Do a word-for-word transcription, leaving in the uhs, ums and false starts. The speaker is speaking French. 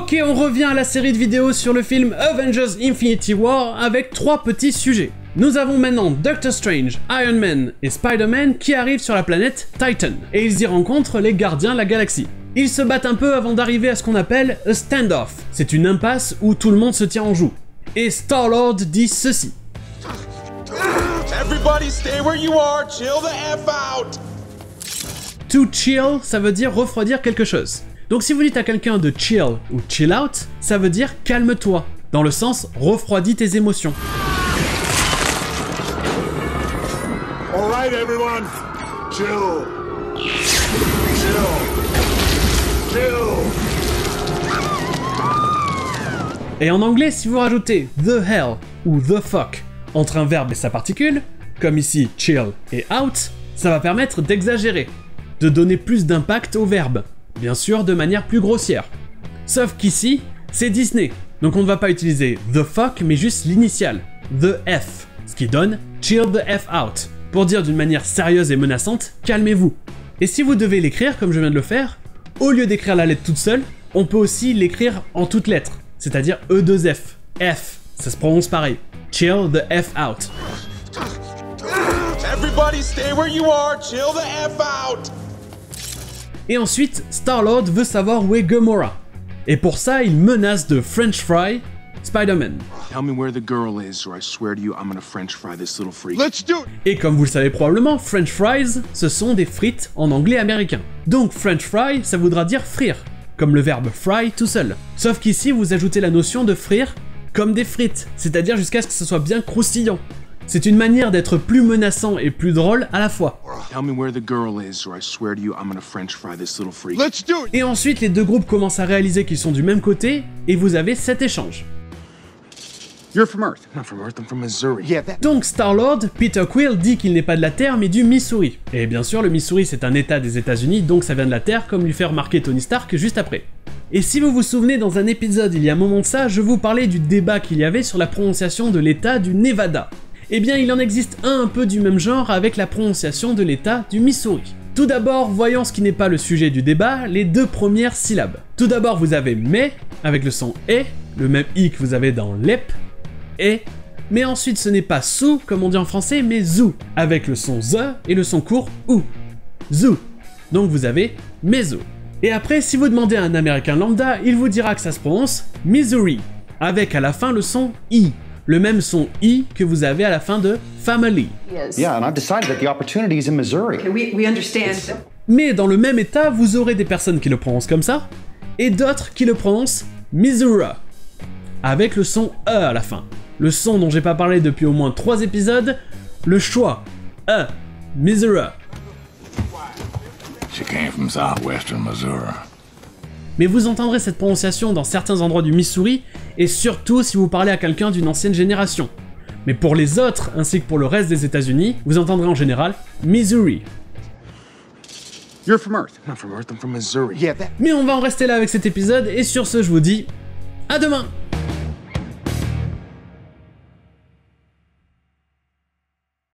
Ok, on revient à la série de vidéos sur le film Avengers Infinity War avec trois petits sujets. Nous avons maintenant Doctor Strange, Iron Man et Spider-Man qui arrivent sur la planète Titan, et ils y rencontrent les gardiens de la galaxie. Ils se battent un peu avant d'arriver à ce qu'on appelle a standoff. C'est une impasse où tout le monde se tient en joue. Et Star-Lord dit ceci. Everybody stay where you are, chill the F out. To chill, ça veut dire refroidir quelque chose. Donc si vous dites à quelqu'un de chill ou chill out, ça veut dire calme-toi, dans le sens refroidis tes émotions. All right, everyone. Chill. Chill. Chill. Et en anglais, si vous rajoutez the hell ou the fuck entre un verbe et sa particule, comme ici chill et out, ça va permettre d'exagérer, de donner plus d'impact au verbe, bien sûr de manière plus grossière. Sauf qu'ici, c'est Disney, donc on ne va pas utiliser the fuck, mais juste l'initiale, the F, ce qui donne chill the F out, pour dire d'une manière sérieuse et menaçante, calmez-vous. Et si vous devez l'écrire, comme je viens de le faire, au lieu d'écrire la lettre toute seule, on peut aussi l'écrire en toutes lettres, c'est-à-dire E deux F, F, ça se prononce pareil, chill the F out. Everybody stay where you are, chill the F out. Et ensuite, Star-Lord veut savoir où est Gamora. Et pour ça, il menace de French fry Spider-Man. Et comme vous le savez probablement, French fries, ce sont des frites en anglais américain. Donc French fry, ça voudra dire frire, comme le verbe fry tout seul. Sauf qu'ici, vous ajoutez la notion de frire comme des frites, c'est-à-dire jusqu'à ce que ce soit bien croustillant. C'est une manière d'être plus menaçant et plus drôle à la fois. Et ensuite, les deux groupes commencent à réaliser qu'ils sont du même côté, et vous avez cet échange. Donc Star-Lord, Peter Quill dit qu'il n'est pas de la Terre, mais du Missouri. Et bien sûr, le Missouri, c'est un état des États-Unis, donc ça vient de la Terre, comme lui fait remarquer Tony Stark juste après. Et si vous vous souvenez, dans un épisode il y a un moment de ça, je vous parlais du débat qu'il y avait sur la prononciation de l'état du Nevada. Eh bien, il en existe un un peu du même genre avec la prononciation de l'état du Missouri. Tout d'abord, voyons ce qui n'est pas le sujet du débat, les deux premières syllabes. Tout d'abord, vous avez mais, avec le son et, le même i que vous avez dans lep, et, mais ensuite ce n'est pas sous, comme on dit en français, mais zou, avec le son ze et le son court ou, zou. Donc vous avez mezo. Et après, si vous demandez à un américain lambda, il vous dira que ça se prononce Missouri, avec à la fin le son i. Le même son i que vous avez à la fin de family. Mais dans le même état, vous aurez des personnes qui le prononcent comme ça et d'autres qui le prononcent Missouri avec le son e à la fin. Le son dont j'ai pas parlé depuis au moins trois épisodes, le choix e Missouri. She came from southwestern Missouri. Mais vous entendrez cette prononciation dans certains endroits du Missouri, et surtout si vous parlez à quelqu'un d'une ancienne génération. Mais pour les autres, ainsi que pour le reste des États-Unis, vous entendrez en général Missouri. You're from Earth. Not from Earth, I'm from Missouri. Yeah, that... Mais on va en rester là avec cet épisode, et sur ce, je vous dis à demain!